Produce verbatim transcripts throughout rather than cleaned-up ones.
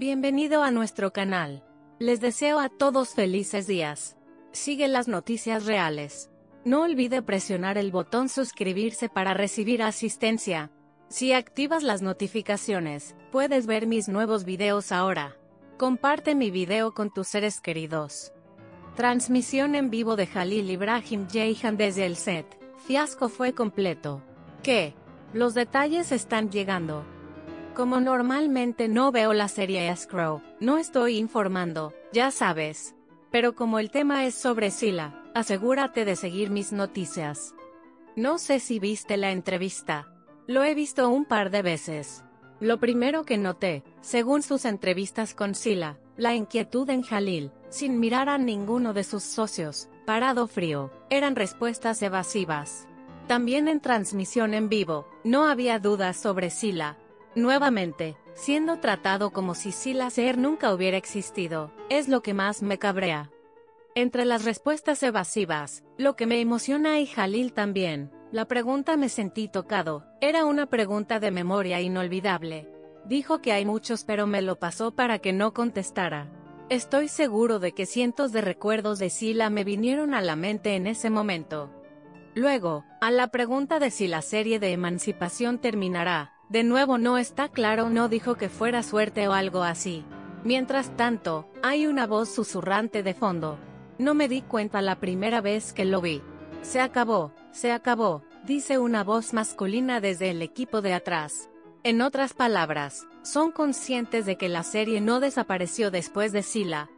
Bienvenido a nuestro canal. Les deseo a todos felices días. Sigue las noticias reales. No olvide presionar el botón suscribirse para recibir asistencia. Si activas las notificaciones, puedes ver mis nuevos videos ahora. Comparte mi video con tus seres queridos. Transmisión en vivo de Halil İbrahim Ceyhan desde el set. Fiasco fue completo. ¿Qué? Los detalles están llegando. Como normalmente no veo la serie Escrow, no estoy informando, ya sabes. Pero como el tema es sobre Sila, asegúrate de seguir mis noticias. No sé si viste la entrevista. Lo he visto un par de veces. Lo primero que noté, según sus entrevistas con Sila, la inquietud en Halil, sin mirar a ninguno de sus socios, parado frío, eran respuestas evasivas. También en transmisión en vivo, no había dudas sobre Sila. Nuevamente, siendo tratado como si Sila Seher nunca hubiera existido, es lo que más me cabrea. Entre las respuestas evasivas, lo que me emociona y Halil también, la pregunta me sentí tocado, era una pregunta de memoria inolvidable. Dijo que hay muchos pero me lo pasó para que no contestara. Estoy seguro de que cientos de recuerdos de Sila me vinieron a la mente en ese momento. Luego, a la pregunta de si la serie de Emancipación terminará, de nuevo no está claro, no dijo que fuera suerte o algo así. Mientras tanto, hay una voz susurrante de fondo. No me di cuenta la primera vez que lo vi. Se acabó, se acabó, dice una voz masculina desde el equipo de atrás. En otras palabras, son conscientes de que la serie no desapareció después de Sila.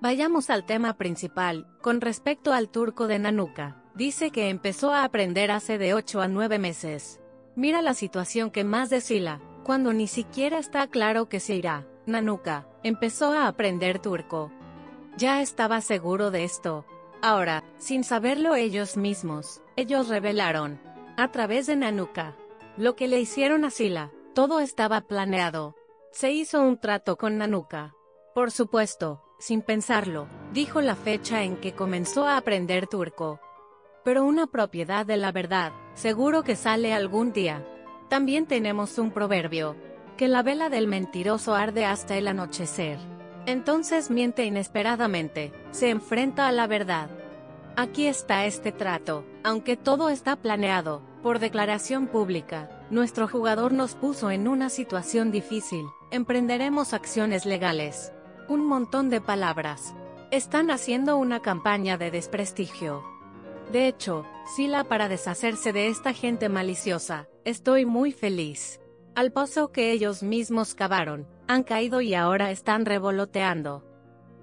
Vayamos al tema principal, con respecto al turco de Nanuka. Dice que empezó a aprender hace de ocho a nueve meses. Mira la situación que más de Sila, cuando ni siquiera está claro que se irá, Nanuka empezó a aprender turco. Ya estaba seguro de esto. Ahora, sin saberlo ellos mismos, ellos revelaron, a través de Nanuka, lo que le hicieron a Sila, todo estaba planeado. Se hizo un trato con Nanuka. Por supuesto, sin pensarlo, dijo la fecha en que comenzó a aprender turco. Pero una propiedad de la verdad, seguro que sale algún día. También tenemos un proverbio, que la vela del mentiroso arde hasta el anochecer. Entonces miente inesperadamente, se enfrenta a la verdad. Aquí está este trato, aunque todo está planeado, por declaración pública, nuestro jugador nos puso en una situación difícil, emprenderemos acciones legales. Un montón de palabras. Están haciendo una campaña de desprestigio. De hecho, Sila para deshacerse de esta gente maliciosa, estoy muy feliz. Al paso que ellos mismos cavaron, han caído y ahora están revoloteando.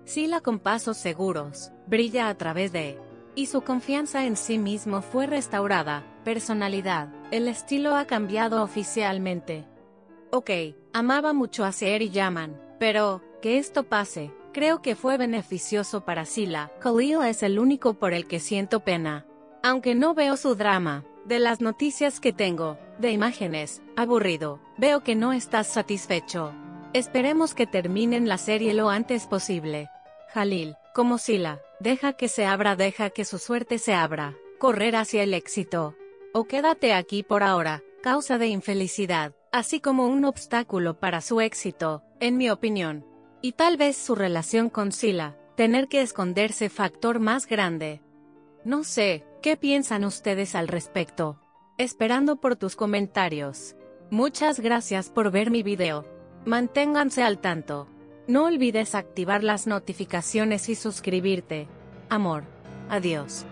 Sila con pasos seguros, brilla a través de... Y su confianza en sí mismo fue restaurada, personalidad, el estilo ha cambiado oficialmente. Ok, amaba mucho a Seher y Yaman, pero, que esto pase... Creo que fue beneficioso para Sila. Halil es el único por el que siento pena. Aunque no veo su drama, de las noticias que tengo, de imágenes, aburrido, veo que no estás satisfecho. Esperemos que terminen la serie lo antes posible. Halil, como Sila, deja que se abra, deja que su suerte se abra, correr hacia el éxito. O quédate aquí por ahora, causa de infelicidad, así como un obstáculo para su éxito, en mi opinión. Y tal vez su relación con Sila, tener que esconderse factor más grande. No sé, ¿qué piensan ustedes al respecto? Esperando por tus comentarios. Muchas gracias por ver mi video. Manténganse al tanto. No olvides activar las notificaciones y suscribirte. Amor. Adiós.